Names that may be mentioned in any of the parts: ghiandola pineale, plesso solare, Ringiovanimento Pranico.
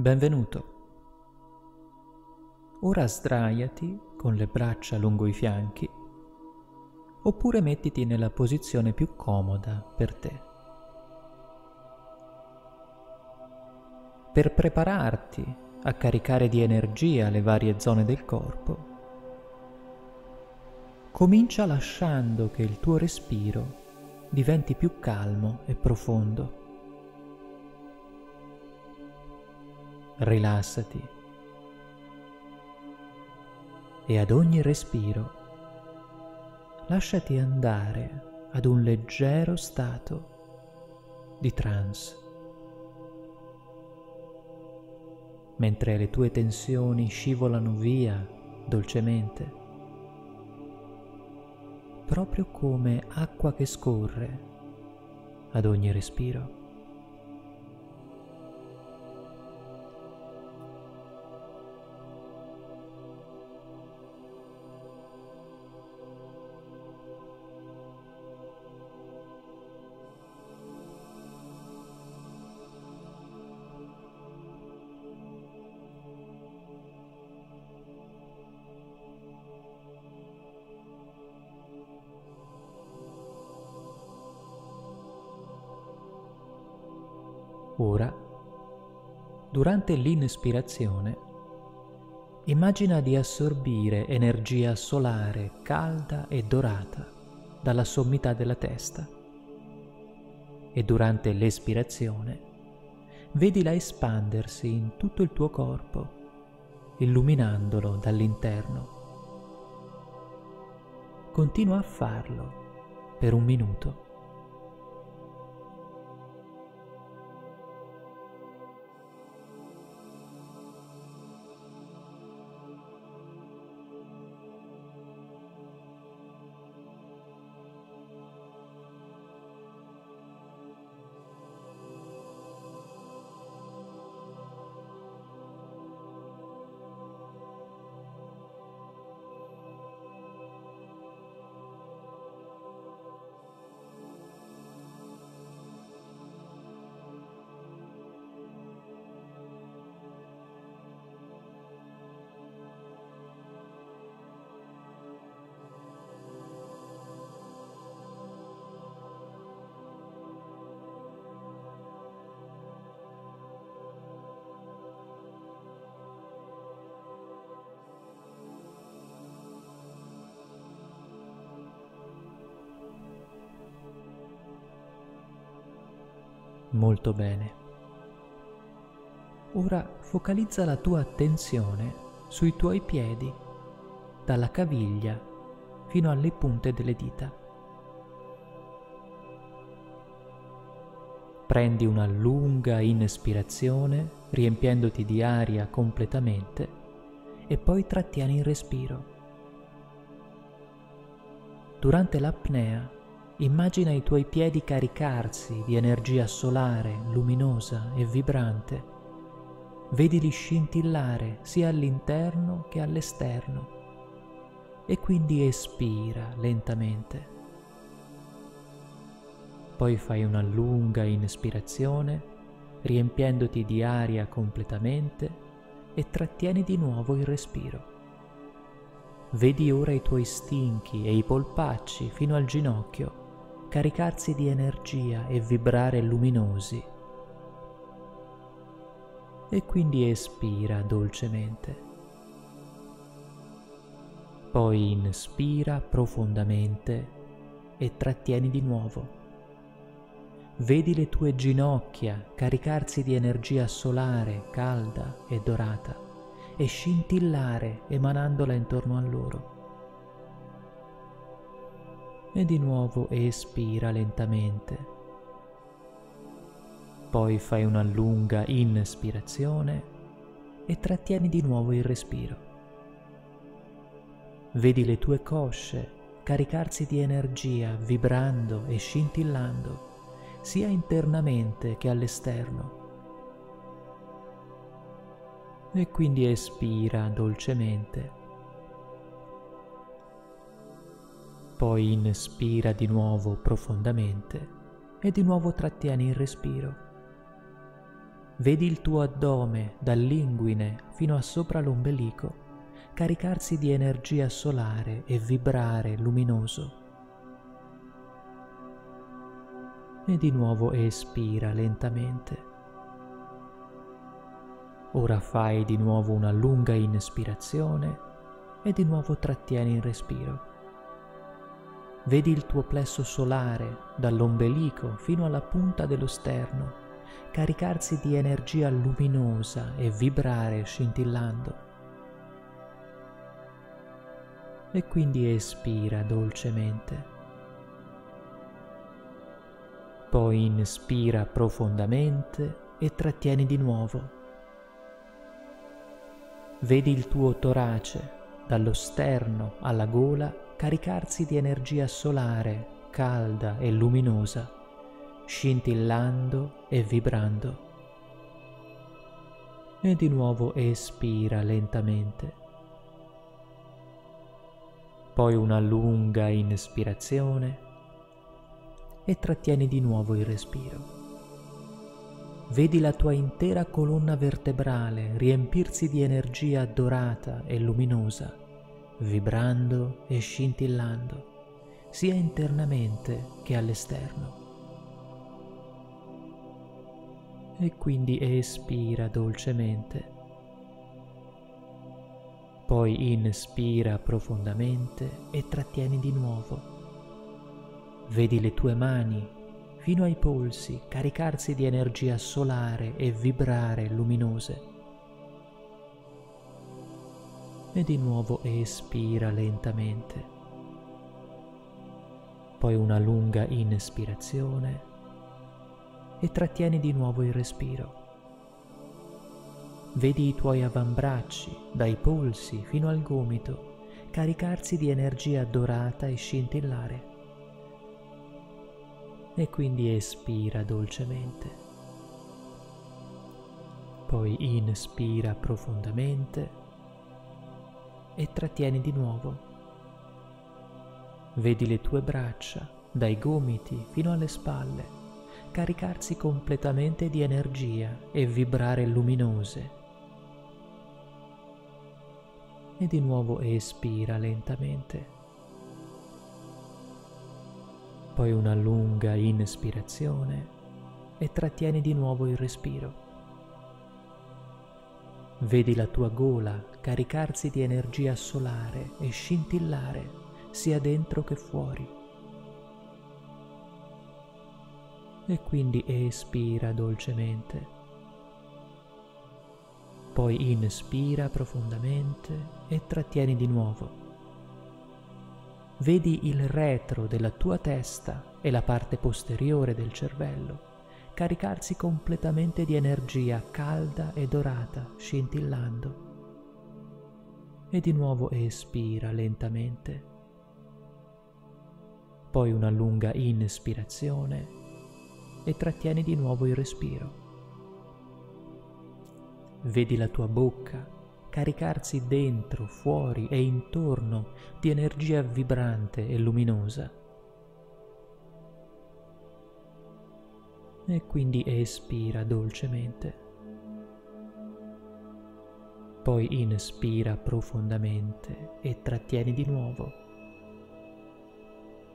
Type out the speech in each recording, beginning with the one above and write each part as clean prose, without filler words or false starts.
Benvenuto. Ora sdraiati con le braccia lungo i fianchi oppure mettiti nella posizione più comoda per te. Per prepararti a caricare di energia le varie zone del corpo, comincia lasciando che il tuo respiro diventi più calmo e profondo. Rilassati e ad ogni respiro lasciati andare ad un leggero stato di trance, mentre le tue tensioni scivolano via dolcemente, proprio come acqua che scorre ad ogni respiro. Ora, durante l'inspirazione, immagina di assorbire energia solare calda e dorata dalla sommità della testa e durante l'espirazione vedila espandersi in tutto il tuo corpo, illuminandolo dall'interno. Continua a farlo per 1 minuto. Molto bene. Ora focalizza la tua attenzione sui tuoi piedi, dalla caviglia fino alle punte delle dita. Prendi una lunga inspirazione, riempiendoti di aria completamente, e poi trattieni il respiro. Durante l'apnea, immagina i tuoi piedi caricarsi di energia solare, luminosa e vibrante. Vedili scintillare sia all'interno che all'esterno e quindi espira lentamente. Poi fai una lunga inspirazione, riempiendoti di aria completamente e trattieni di nuovo il respiro. Vedi ora i tuoi stinchi e i polpacci fino al ginocchio caricarsi di energia e vibrare luminosi. E quindi espira dolcemente. Poi inspira profondamente e trattieni di nuovo. Vedi le tue ginocchia caricarsi di energia solare, calda e dorata e scintillare emanandola intorno a loro. E di nuovo espira lentamente. Poi fai una lunga inspirazione e trattieni di nuovo il respiro. Vedi le tue cosce caricarsi di energia vibrando e scintillando sia internamente che all'esterno. E quindi espira dolcemente. Poi inspira di nuovo profondamente e di nuovo trattieni il respiro. Vedi il tuo addome, dall'inguine fino a sopra l'ombelico, caricarsi di energia solare e vibrare luminoso. E di nuovo espira lentamente. Ora fai di nuovo una lunga inspirazione e di nuovo trattieni il respiro. Vedi il tuo plesso solare, dall'ombelico fino alla punta dello sterno, caricarsi di energia luminosa e vibrare scintillando. E quindi espira dolcemente. Poi inspira profondamente e trattieni di nuovo. Vedi il tuo torace, dallo sterno alla gola, caricarsi di energia solare, calda e luminosa, scintillando e vibrando. E di nuovo espira lentamente. Poi una lunga inspirazione e trattieni di nuovo il respiro. Vedi la tua intera colonna vertebrale riempirsi di energia dorata e luminosa, vibrando e scintillando, sia internamente che all'esterno. E quindi espira dolcemente. Poi inspira profondamente e trattieni di nuovo. Vedi le tue mani, fino ai polsi, caricarsi di energia solare e vibrare luminose. E di nuovo espira lentamente. Poi una lunga inspirazione e trattieni di nuovo il respiro. Vedi i tuoi avambracci, dai polsi fino al gomito, caricarsi di energia dorata e scintillare. E quindi espira dolcemente. Poi inspira profondamente e trattieni di nuovo. Vedi le tue braccia, dai gomiti fino alle spalle, caricarsi completamente di energia e vibrare luminose. E di nuovo espira lentamente. Poi una lunga inspirazione e trattieni di nuovo il respiro. Vedi la tua gola caricarsi di energia solare e scintillare sia dentro che fuori. E quindi espira dolcemente. Poi inspira profondamente e trattieni di nuovo. Vedi il retro della tua testa e la parte posteriore del cervello caricarsi completamente di energia calda e dorata, scintillando. E di nuovo espira lentamente. Poi una lunga inspirazione e trattieni di nuovo il respiro. Vedi la tua bocca caricarsi dentro, fuori e intorno di energia vibrante e luminosa. E quindi espira dolcemente. Poi inspira profondamente e trattieni di nuovo.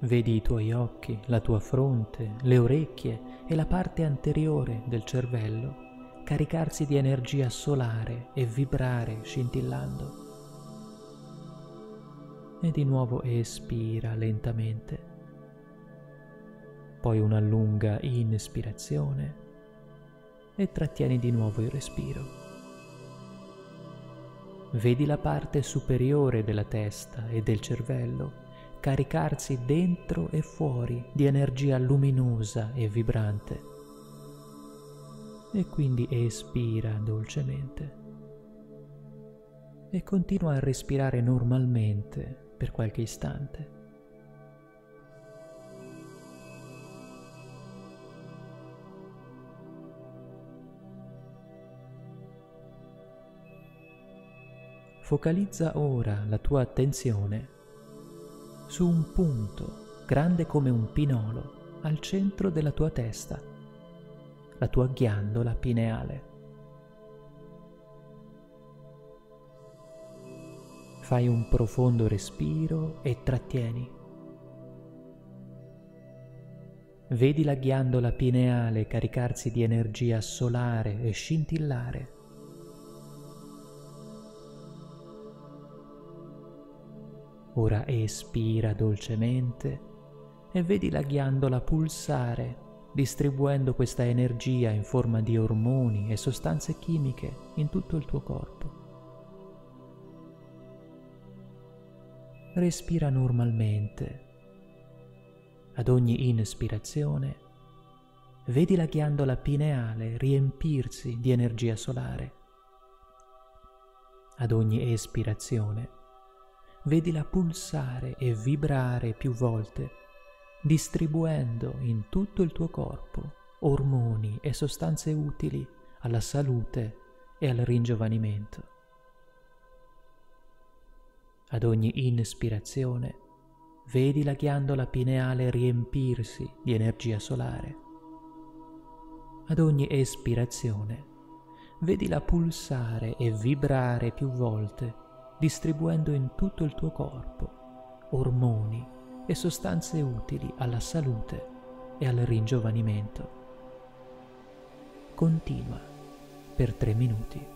Vedi i tuoi occhi, la tua fronte, le orecchie e la parte anteriore del cervello caricarsi di energia solare e vibrare scintillando. E di nuovo espira lentamente. Poi una lunga inspirazione e trattieni di nuovo il respiro. Vedi la parte superiore della testa e del cervello caricarsi dentro e fuori di energia luminosa e vibrante. E quindi espira dolcemente e continua a respirare normalmente per qualche istante. Focalizza ora la tua attenzione su un punto grande come un pinolo al centro della tua testa, la tua ghiandola pineale. Fai un profondo respiro e trattieni. Vedi la ghiandola pineale caricarsi di energia solare e scintillare. Ora espira dolcemente e vedi la ghiandola pulsare, distribuendo questa energia in forma di ormoni e sostanze chimiche in tutto il tuo corpo. Respira normalmente. Ad ogni inspirazione, vedi la ghiandola pineale riempirsi di energia solare. Ad ogni espirazione, vedila pulsare e vibrare più volte, distribuendo in tutto il tuo corpo ormoni e sostanze utili alla salute e al ringiovanimento. Ad ogni inspirazione, vedi la ghiandola pineale riempirsi di energia solare. Ad ogni espirazione, vedila pulsare e vibrare più volte, distribuendo in tutto il tuo corpo ormoni e sostanze utili alla salute e al ringiovanimento. Continua per 3 minuti.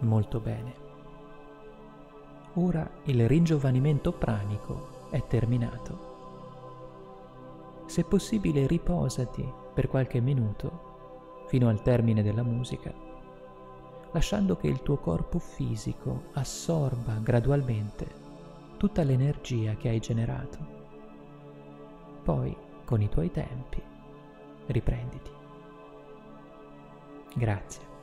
Molto bene. Ora il ringiovanimento pranico è terminato. Se possibile riposati per qualche minuto fino al termine della musica, lasciando che il tuo corpo fisico assorba gradualmente tutta l'energia che hai generato. Poi, con i tuoi tempi, riprenditi. Grazie.